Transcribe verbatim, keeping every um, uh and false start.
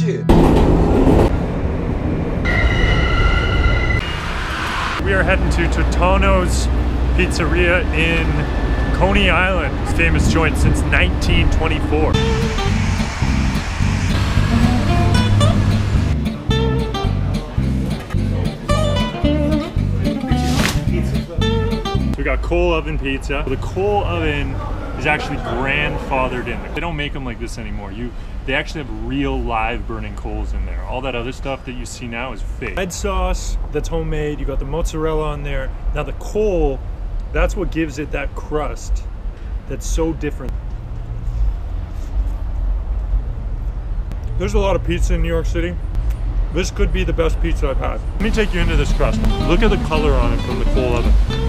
shit. We are heading to Totonno's Pizzeria in Coney Island. It's a famous joint since nineteen twenty-four. We got coal oven pizza. The coal oven is actually grandfathered in there. They don't make them like this anymore. You, they actually have real live burning coals in there. All that other stuff that you see now is fake. Red sauce that's homemade, you got the mozzarella on there. Now the coal, that's what gives it that crust that's so different. There's a lot of pizza in New York City. This could be the best pizza I've had. Let me take you into this crust. Look at the color on it from the coal oven.